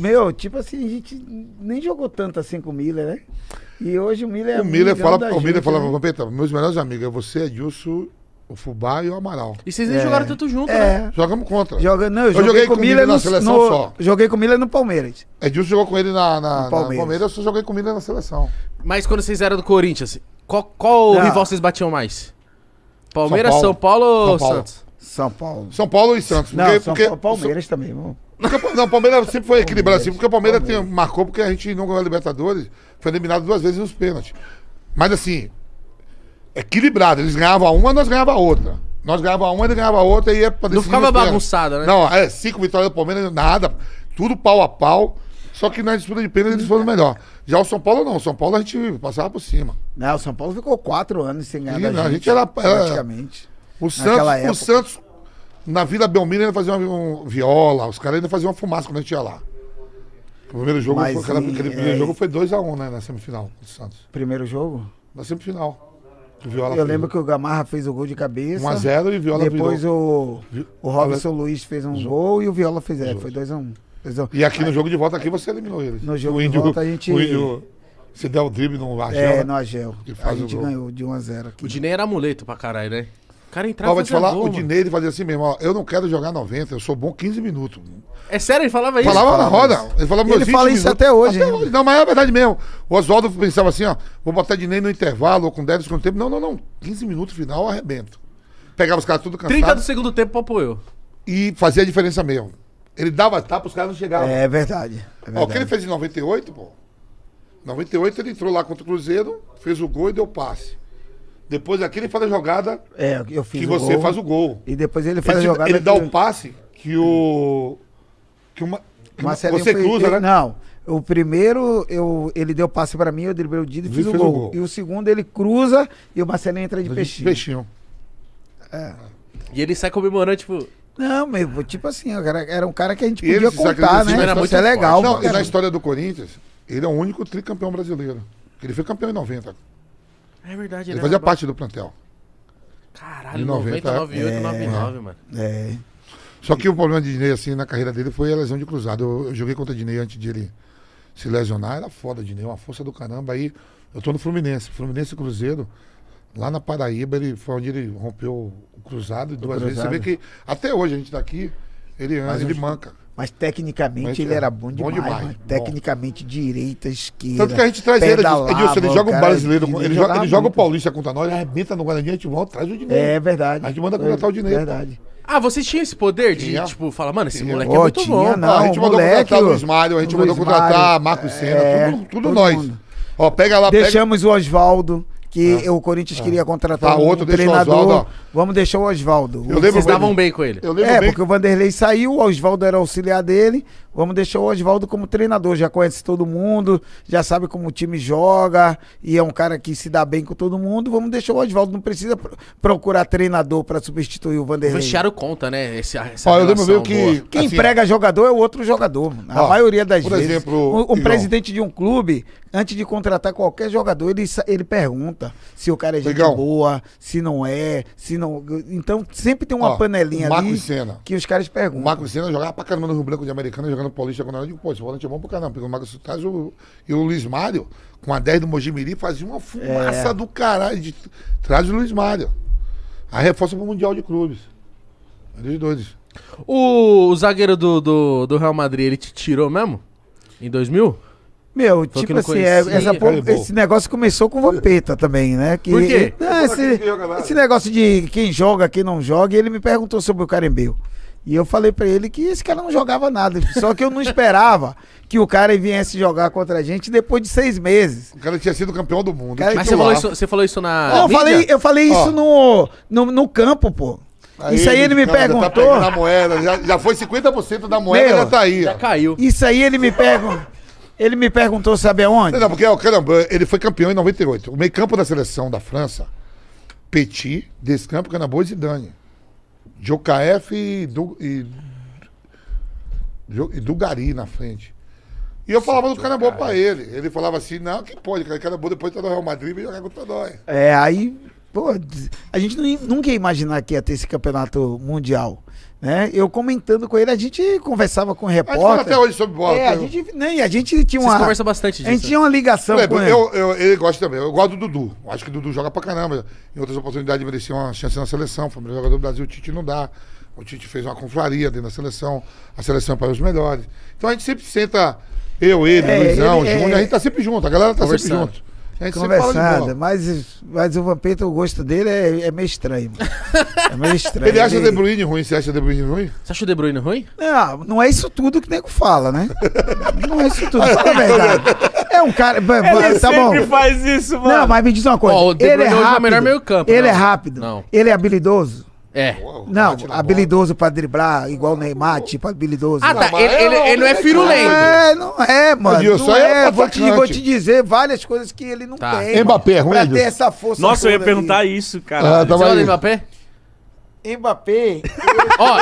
Meu, tipo assim, a gente nem jogou tanto assim com o Miller, né? E hoje o Miller é o Miller falava pra Peitão, meus melhores amigos, é você, Edilson, o Fubá e o Amaral. E vocês nem jogaram tanto junto, né? Jogamos contra. Eu joguei com o Miller na seleção só. Joguei com o Miller no Palmeiras. Edilson jogou com ele na Palmeiras, eu só joguei com o Miller na seleção. Mas quando vocês eram do Corinthians, qual rival vocês batiam mais? Palmeiras, São Paulo ou Santos? São Paulo. São Paulo e Santos. Não, Palmeiras também, irmão. Não, o Palmeiras sempre foi equilibrado, assim, porque o Palmeiras marcou porque a gente não ganhou a Libertadores, foi eliminado 2 vezes nos pênaltis. Mas assim, equilibrado, eles ganhavam uma, nós ganhava outra. Nós ganhava uma, ele ganhava outra e ia pra decidir. Não ficava bagunçada, né? Não, 5 vitórias do Palmeiras, nada, tudo pau a pau, só que na disputa de pênaltis eles foram melhor. Já o São Paulo não, o São Paulo a gente passava por cima. Não, o São Paulo ficou 4 anos sem ganhar da gente. A gente era praticamente. O Santos, na Vila Belmiro, ainda fazia uma viola, os caras ainda faziam uma fumaça quando a gente ia lá. O primeiro jogo foi 2-1, né, na semifinal do Santos. Primeiro jogo? Na semifinal. Eu lembro que o Gamarra fez o gol de cabeça. 1-0 e o Viola depois virou. Depois o Robson Luiz fez um gol e o Viola fez foi 2-1. E aqui no jogo de volta, aqui você eliminou eles. No jogo de volta a gente... Você deu o drible no Agel. É, no Agel. A gente ganhou de 1-0 aqui. O Dinei era amuleto pra caralho, né? O cara entrava e falar, o Dinei, ele fazia assim mesmo, ó, eu não quero jogar 90, eu sou bom 15 minutos. É sério, ele falava isso? Falava na roda. Ele falava isso até hoje. Até hoje. Não, mas é verdade mesmo. O Oswaldo pensava assim, ó, vou botar Dinei no intervalo, ou com 10 do segundo tempo. Não, 15 minutos final, eu arrebento. Pegava os caras tudo cansado. 30 do segundo tempo, apoiou. E fazia a diferença mesmo. Ele dava tapa, os caras não chegavam. É verdade. Ó, o que ele fez em 98, pô. Em 98 ele entrou lá contra o Cruzeiro, fez o gol e deu passe. Depois aqui ele faz a jogada que você faz o gol. E depois ele faz a jogada. Ele dá o passe que você cruza, né? Não. O primeiro, ele deu o passe pra mim, eu driblei o Dido e fiz o gol. E o segundo ele cruza e o Marcelo entra de peixinho. É. E ele sai comemorando, tipo... Não, meu, tipo assim, era um cara que a gente podia contar, né? Isso é legal. Não, e na história do Corinthians, ele é o único tricampeão brasileiro. Ele foi campeão em 90. É verdade, ele fazia parte do plantel. Caralho, 98, 99, mano. É. Só que o problema de Dinei, assim, na carreira dele foi a lesão de cruzado. Eu joguei contra o Dinei antes de ele se lesionar. Era foda, Dinei, uma força do caramba. Aí eu tô no Fluminense. Fluminense e Cruzeiro, lá na Paraíba, ele foi onde ele rompeu o cruzado 2 vezes. Você vê que até hoje a gente tá aqui, ele anda, ele manca. Mas tecnicamente ele era bom demais. Tecnicamente, direita, esquerda. Tanto que a gente traz ele joga um brasileiro, ele joga o Paulista contra nós, arrebenta no Guarani, a gente volta, traz o Dinei. É verdade. A gente manda contratar o Dinei. É verdade. Ah, vocês tinham esse poder de, tipo, falar, mano, esse moleque é muito bom. Não, a gente mandou contratar o Mário, a gente mandou contratar Marcos Senna, tudo nós. Ó, pega lá, deixamos o Oswaldo. Que o Corinthians queria contratar outro treinador. Vamos deixar o Oswaldo. Vocês davam bem com ele. Porque o Vanderlei saiu, o Oswaldo era auxiliar dele. Vamos deixar o Oswaldo como treinador. Já conhece todo mundo, já sabe como o time joga. E é um cara que se dá bem com todo mundo. Vamos deixar o Oswaldo. Não precisa procurar treinador pra substituir o Vanderlei. Fecharam conta, né? Eu lembro meio que... Quem emprega jogador é o outro jogador. A maioria das vezes. Por exemplo, o presidente de um clube, antes de contratar qualquer jogador, ele pergunta se o cara é gente boa, se não é, se não... Então sempre tem uma panelinha ali que os caras perguntam. O Marcos Senna jogava pra caramba no Rio Branco de Americana, jogando Paulista, quando eu digo, pô, esse volante é bom pra caramba, porque o Marcos Senna e o Luiz Mário, com a 10 do Mojimirim, fazia uma fumaça do caralho. Traz o Luiz Mário. Aí reforça pro Mundial de Clubes. Eles dois. O zagueiro do Real Madrid, ele te tirou mesmo? Em 2000? Meu, tipo assim, esse negócio começou com o Vampeta também, né? Por quê? Esse negócio de quem joga, quem não joga, ele me perguntou sobre o Carembeu. E eu falei pra ele que esse cara não jogava nada. Só que eu não esperava que o cara viesse jogar contra a gente depois de 6 meses. O cara tinha sido campeão do mundo. Mas você falou isso na... Não, eu falei isso no campo, pô. Aí, isso aí ele me perguntou... Tá moeda, já foi 50% da moeda, já tá aí. Já caiu. Isso aí ele me perguntou... Ele me perguntou, sabe aonde? Não, porque, caramba, ele foi campeão em 98. O meio-campo da seleção da França, Petit, Descampo, Canabô e Zidane. Jocaef e Dugari na frente. E eu falava do Canabô pra ele. Ele falava assim, não, que pode, Canabô depois tá no Real Madrid e vai jogar contra nós. É, aí... Pô, a gente nunca ia imaginar que ia ter esse campeonato mundial, né? Eu comentando com ele, a gente conversava com o repórter. A gente até hoje sobre bola. É, a gente, né? E a gente tinha uma... Vocês conversam bastante disso. A gente tinha uma ligação com ele. Ele gosta também. Eu gosto do Dudu. Acho que o Dudu joga pra caramba. Em outras oportunidades merecia uma chance na seleção. Foi o melhor jogador do Brasil, o Tite não dá. O Tite fez uma confraria dentro da seleção. A seleção é para os melhores. Então a gente sempre senta, eu, ele, Luizão, Júnior, a gente tá sempre junto. A galera tá sempre junto. Conversada, mas o Vampeta, o gosto dele é meio estranho. É meio estranho. Ele acha o De Bruyne ruim, você acha o De Bruyne ruim? Você acha o De Bruyne ruim? Não, não é isso tudo que o nego fala, né? Não é isso tudo, fala a verdade. É um cara... Ele sempre faz isso, mano. Não, mas me diz uma coisa. O De Bruyne é o melhor meio campo. Ele é rápido, ele é habilidoso. É. Não, habilidoso pra driblar, igual o Neymar, tipo habilidoso. Ah, tá. Ele não é firulento. É, não é, mano. Não é, vou te dizer várias coisas que ele não tem. Mbappé é ruim. Pra ter essa força. Nossa, eu ia perguntar isso, cara. Você olha o Mbappé? Mbappé. Ó,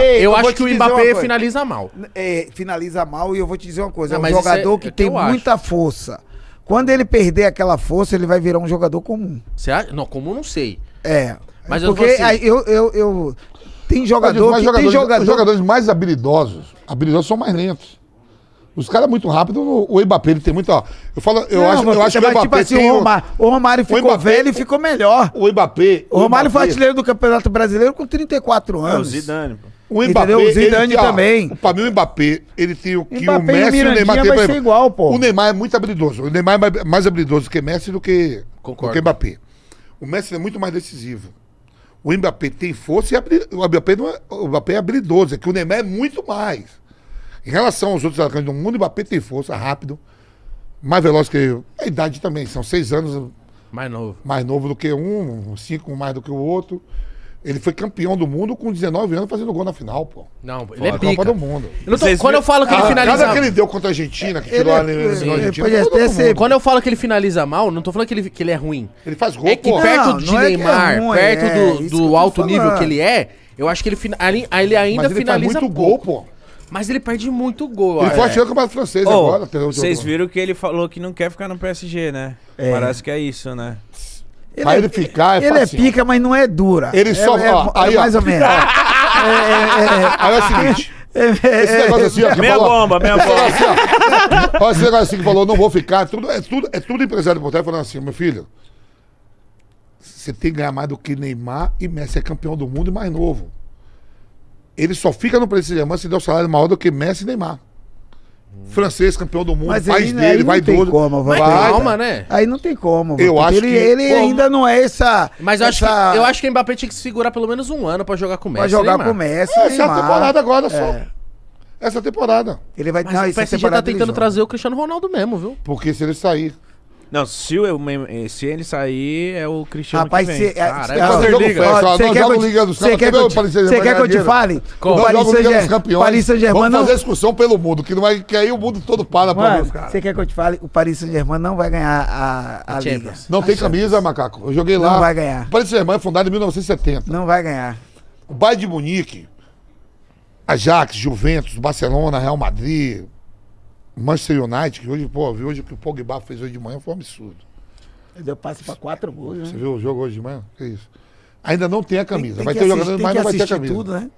eu acho que o Mbappé finaliza mal. É, finaliza mal, e eu vou te dizer uma coisa. É um jogador que tem muita força. Quando ele perder aquela força, ele vai virar um jogador comum. Você acha? Não, comum não sei. É. Mas porque tem jogador que tem jogador... Os jogadores mais habilidosos são mais lentos. Os caras muito rápidos, o Mbappé, ele tem muito... Ó, eu falo, eu acho que o Mbappé tipo assim, tem... O Romário ficou velho e ficou melhor. O Romário foi artilheiro do Campeonato Brasileiro com 34 anos. É, o Zidane, pô. O Mbappé, o Zidane também. Pra mim, o Mbappé, ele tem o que o Messi e o Neymar tem. Vai ser igual, pô. O Neymar é muito habilidoso. O Neymar é mais habilidoso que Messi do que Mbappé. O Messi é muito mais decisivo. O Mbappé tem força e o Mbappé é habilidoso. É que o Neymar é muito mais. Em relação aos outros atacantes do mundo, o Mbappé tem força, rápido, mais veloz que eu. A idade também, são 6 anos mais novo do que um, 5 mais do que o outro. Ele foi campeão do mundo com 19 anos fazendo gol na final, pô. Não, ele é pica. Copa do Mundo. Quando eu falo que ele finaliza... Cada que ele deu contra a Argentina, que tirou a Argentina... Quando eu falo que ele finaliza mal, não tô falando que ele é ruim. Ele faz gol, pô. É que perto de Neymar, perto do alto nível que ele é, eu acho que ele ainda finaliza muito gol, pô. Mas ele perde muito gol. Ele foi achando que é o campeonato francês agora. Vocês viram que ele falou que não quer ficar no PSG, né? Parece que é isso, né? Mas ele ficar é fácil. Ele é pica, mas não é dura. Ele só... Aí, mais ou menos. Aí é o seguinte... Esse negócio assim, ó... Meia bomba. Assim, ó, esse negócio assim que falou, não vou ficar... É tudo empresário por trás falando assim, meu filho... Você tem que ganhar mais do que Neymar e Messi. É campeão do mundo e mais novo. Ele só fica no Paris Saint-Germain se der um salário maior do que Messi e Neymar. Francês, campeão do mundo, faz dele, vai doido. Calma, né? Aí não tem como. Eu acho que ele ainda não é essa. Mas eu acho que o Mbappé tinha que se segurar pelo menos um ano pra jogar com o Messi. Pra jogar com o Messi. Essa temporada agora só. Essa temporada. Ele vai. Mas o PSG tá tentando trazer o Cristiano Ronaldo mesmo, viu? Porque se ele sair. Não, se ele sair, é o Cristiano Ronaldo. Rapaz, você quer que eu te fale? O Paris Saint-Germain não... Vamos fazer discussão pelo mundo, que não vai cair o mundo todo para pra mim, cara. Você quer que eu te fale? O Paris Saint-Germain não vai ganhar a Liga. Não tem camisa, macaco. Eu joguei lá. Não vai ganhar. O Paris Saint-Germain é fundado em 1970. Não vai ganhar. O Bayern de Munique, Ajax, Juventus, Barcelona, Real Madrid... Manchester United, que hoje, pô, viu hoje o que o Pogba fez hoje de manhã, foi um absurdo. Ele deu passe pra 4 gols, né? Você viu o jogo hoje de manhã? Que isso. Ainda não tem a camisa. Vai ter jogador, mas não vai ter a camisa. Tudo, né?